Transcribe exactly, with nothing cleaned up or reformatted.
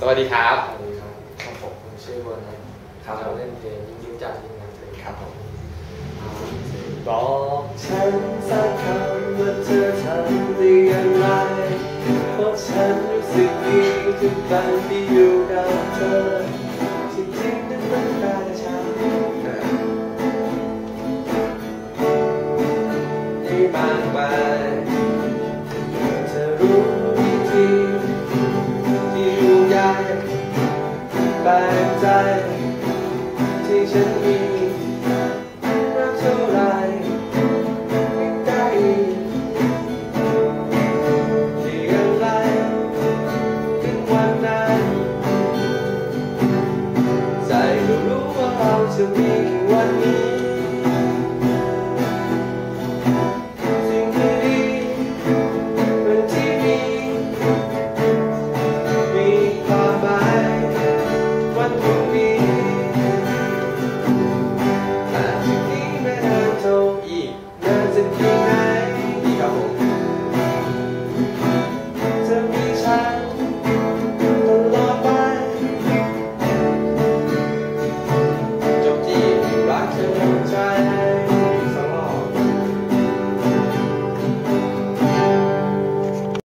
สวัสดีครับสวัสดีครับผมชื่อโบนัสครับเราเล่นเพลงยิ่งจากยิ่งนักเธอครับผมบอกฉันสักคำว่าเธอทำได้อย่างไรเพราะฉันรู้สึกดีทุกครั้งที่อยู่กับเธอจริงๆนั้นมันน่าจะใช่ที่มากมายเธอรู้วิธีที่ยุ่งยากแปลกใจที่ฉันมีรักเท่าไรไม่ได้ที่ยังไงถึงวันนั้นใจก็รู้ว่าเราจะมีแค่วันนี้Thank you.